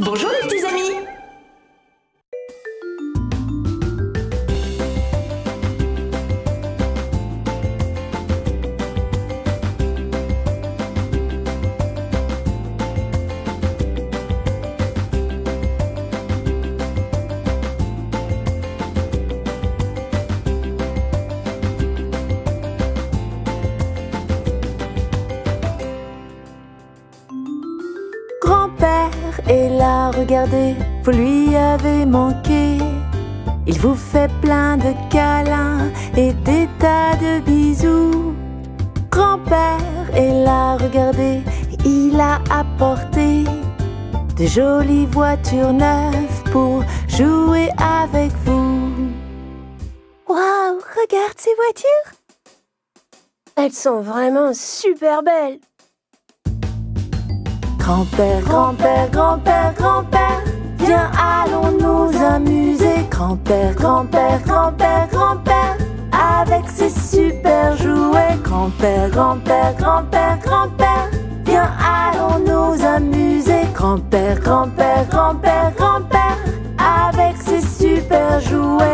Bonjour les petits amis! Et là, regardez, vous lui avez manqué. Il vous fait plein de câlins et des tas de bisous. Grand-père est là, regardez, il a apporté de jolies voitures neuves pour jouer avec vous. Waouh, regarde ces voitures! Elles sont vraiment super belles! Grand-père, grand-père, grand-père, grand-père, viens, allons nous amuser. Grand-père, grand-père, grand-père, grand-père, avec ses super jouets. Grand-père, grand-père, grand-père, grand-père, viens, allons nous amuser. Grand-père, grand-père, grand-père, grand-père, avec ses super jouets.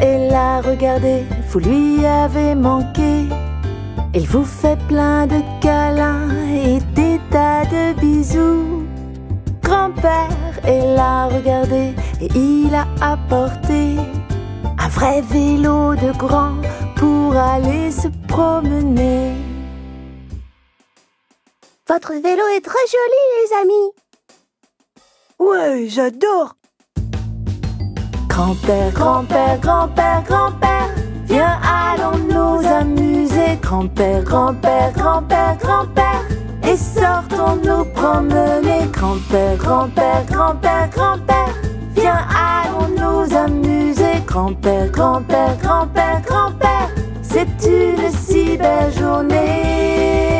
Et là, regardez, vous lui avez manqué. Il vous fait plein de câlins et des tas de bisous. Grand-père est là, regardez, et il a apporté un vrai vélo de grand pour aller se promener. Votre vélo est très joli, les amis. Ouais, j'adore. Grand-père, grand-père, grand-père, grand-père, viens, allons nous amuser. Grand-père, grand-père, grand-père, grand-père, et sortons nous promener. Grand-père, grand-père, grand-père, grand-père, viens, allons nous amuser. Grand-père, grand-père, grand-père, grand-père, c'est une si belle journée.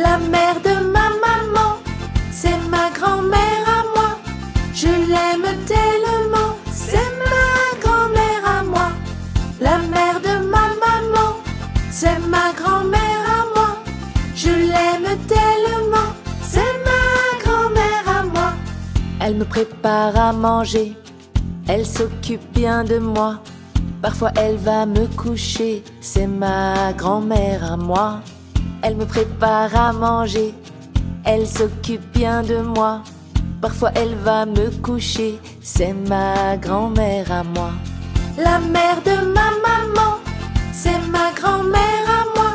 La mère de ma maman, c'est ma grand-mère à moi. Je l'aime tellement, c'est ma grand-mère à moi. La mère de ma maman, c'est ma grand-mère à moi. Je l'aime tellement, c'est ma grand-mère à moi. Elle me prépare à manger, elle s'occupe bien de moi. Parfois elle va me coucher, c'est ma grand-mère à moi. Elle me prépare à manger, elle s'occupe bien de moi. Parfois elle va me coucher, c'est ma grand-mère à moi. La mère de ma maman, c'est ma grand-mère à moi.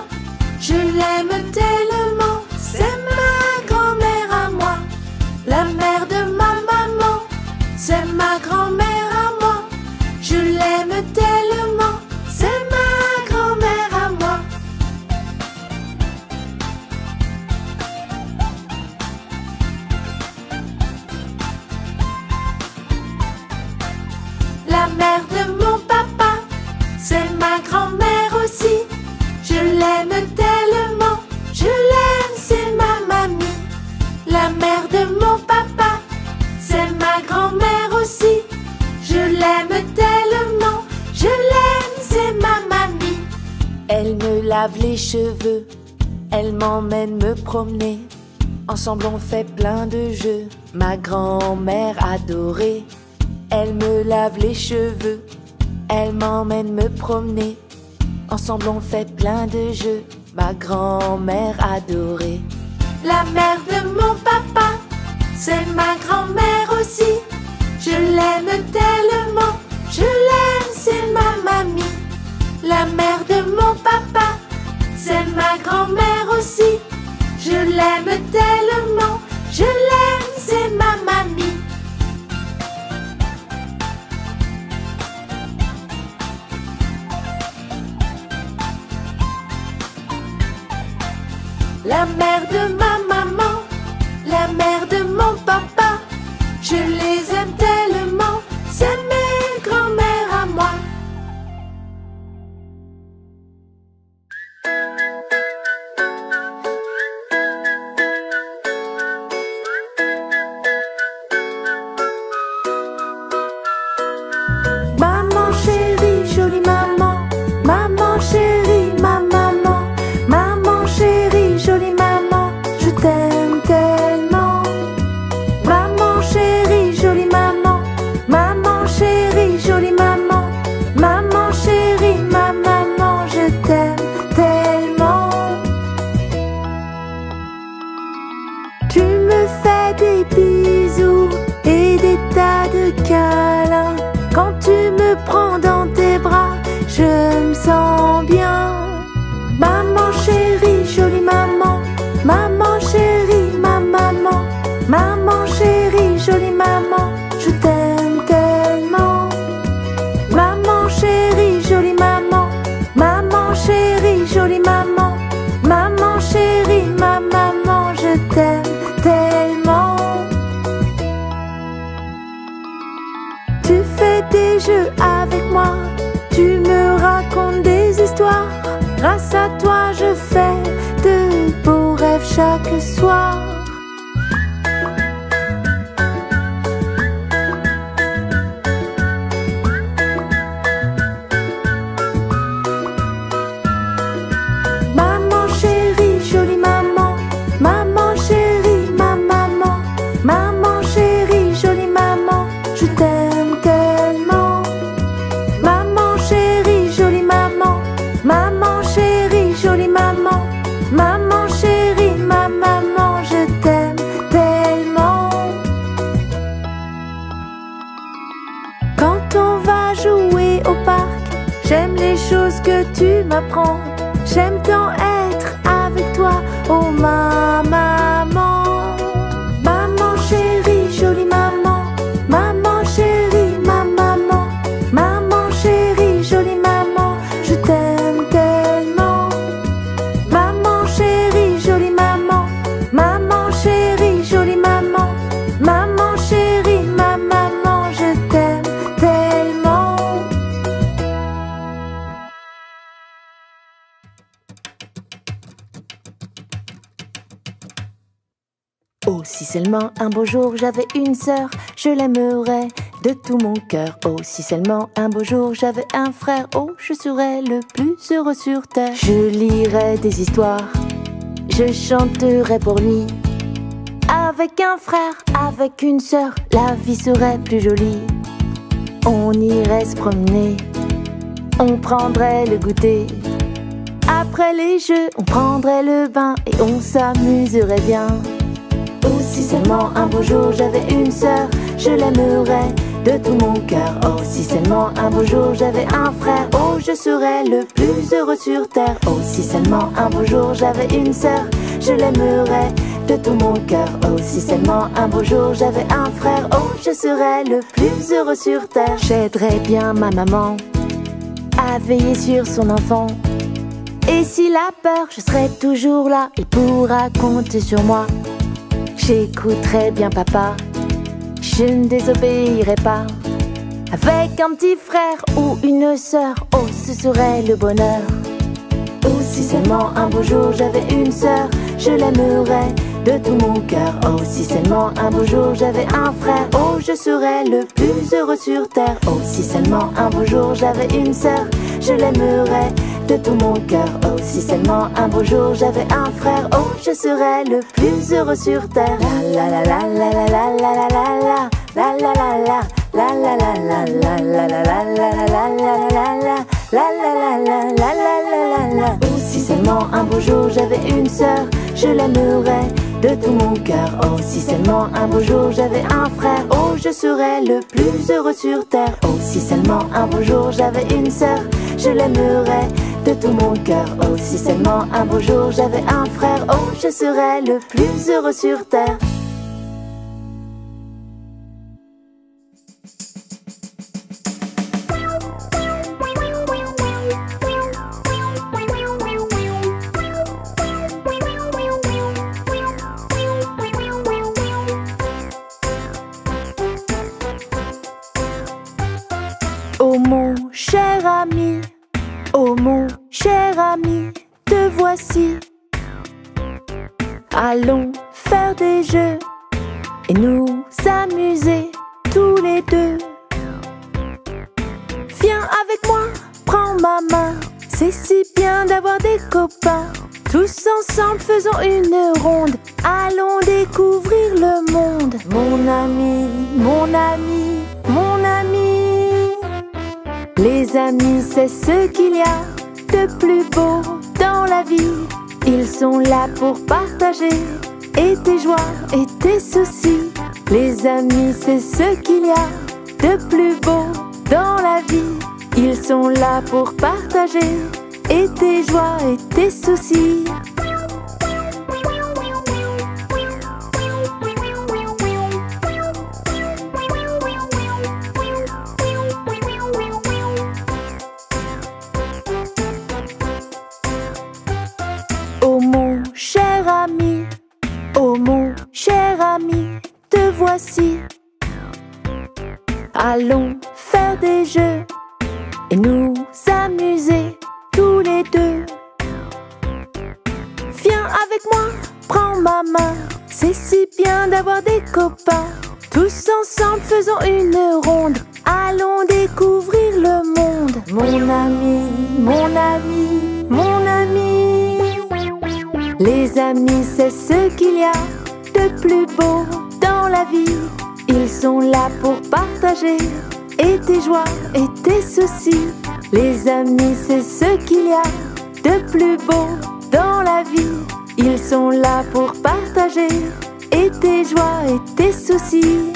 Je l'aime tellement, c'est ma grand-mère à moi. La mère de ma maman, c'est ma grand-mère à moi. Je l'aime tellement, c'est ma grand-mère à moi. La mère de mon papa, c'est ma grand-mère aussi. Je l'aime tellement, je l'aime, c'est ma mamie. La mère de mon papa, c'est ma grand-mère aussi. Je l'aime tellement, je l'aime, c'est ma mamie. Elle me lave les cheveux, elle m'emmène me promener. Ensemble on fait plein de jeux, ma grand-mère adorée. Elle me lave les cheveux, elle m'emmène me promener. Ensemble on fait plein de jeux, ma grand-mère adorée. La mère de mon papa, c'est ma grand-mère aussi. Je l'aime tellement. La mère de ma maman, la mère de mon papa, je les aime tellement, c'est mes grands-mères à moi. Quand tu me prends dans tes bras, je me sens bien. Maman chérie, jolie maman, maman chérie, ma maman, maman chérie, jolie maman, je t'aime tellement. Maman chérie, jolie maman, maman chérie, jolie maman, maman chérie, ma maman, je t'aime tellement. Tu fais des jeux avec moi, tu me racontes des histoires. Grâce à toi, je fais de beaux rêves chaque soir. Maman chérie, jolie maman, maman chérie, ma maman, maman chérie, jolie maman, je t'aime. Maman chérie, ma maman, je t'aime tellement. Quand on va jouer au parc, j'aime les choses que tu m'apprends. J'aime tant être avec toi, oh ma maman. Maman chérie, jolie maman, maman chérie, ma maman, maman chérie, jolie maman, je t'aime tellement. Oh, si seulement un beau jour j'avais une sœur, je l'aimerais de tout mon cœur. Oh, si seulement un beau jour j'avais un frère, oh, je serais le plus heureux sur terre. Je lirais des histoires, je chanterais pour lui. Avec un frère, avec une sœur, la vie serait plus jolie. On irait se promener, on prendrait le goûter. Après les jeux, on prendrait le bain et on s'amuserait bien. Oh, si seulement un beau jour j'avais une sœur, je l'aimerais de tout mon cœur. Oh, si seulement un beau jour j'avais un frère, oh, je serais le plus heureux sur terre. Oh, si seulement un beau jour j'avais une sœur, je l'aimerais de tout mon cœur. Oh, si seulement un beau jour j'avais un frère, oh, je serais le plus heureux sur terre. J'aiderais bien ma maman à veiller sur son enfant. Et s'il a peur, je serai toujours là, il pourra compter sur moi. J'écouterai bien papa, je ne désobéirai pas. Avec un petit frère ou une sœur, oh, ce serait le bonheur. Oh, si seulement un beau jour j'avais une sœur, je l'aimerais de tout mon cœur. Oh, si seulement un beau jour j'avais un frère, oh, je serais le plus heureux sur terre. Oh, si seulement un beau jour j'avais une sœur, je l'aimerais de tout mon cœur. Oh, si seulement un beau jour j'avais un frère, oh, je serais le plus heureux sur terre. La la la la la la la la la la la la la la la la la la la la. Oh, si seulement un beau jour j'avais une sœur, je l'aimerais de tout mon cœur. Oh, si seulement un beau jour j'avais un frère, oh, je serais le plus heureux sur terre. Oh, si seulement un beau jour j'avais une sœur, je l'aimerais de tout mon cœur. Oh, si seulement un beau jour j'avais un frère, oh, je serais le plus heureux sur terre. Oh mon cher ami, oh mon cher ami, te voici. Allons faire des jeux et nous amuser tous les deux. Viens avec moi, prends ma main, c'est si bien d'avoir des copains. Tous ensemble faisons une ronde, allons découvrir le monde. Mon ami, mon ami, mon ami. Les amis, c'est ce qu'il y a de plus beau dans la vie. Ils sont là pour partager et tes joies et tes soucis. Les amis, c'est ce qu'il y a de plus beau dans la vie. Ils sont là pour partager et tes joies et tes soucis. Oh mon cher ami, te voici. Allons faire des jeux et nous amuser tous les deux. Viens avec moi, prends ma main, c'est si bien d'avoir des copains. Tous ensemble faisons une ronde, allons découvrir le monde. Mon ami, mon ami, mon ami. Les amis, c'est ce qu'il y a de plus beau dans la vie. Ils sont là pour partager et tes joies et tes soucis. Les amis, c'est ce qu'il y a de plus beau dans la vie. Ils sont là pour partager et tes joies et tes soucis.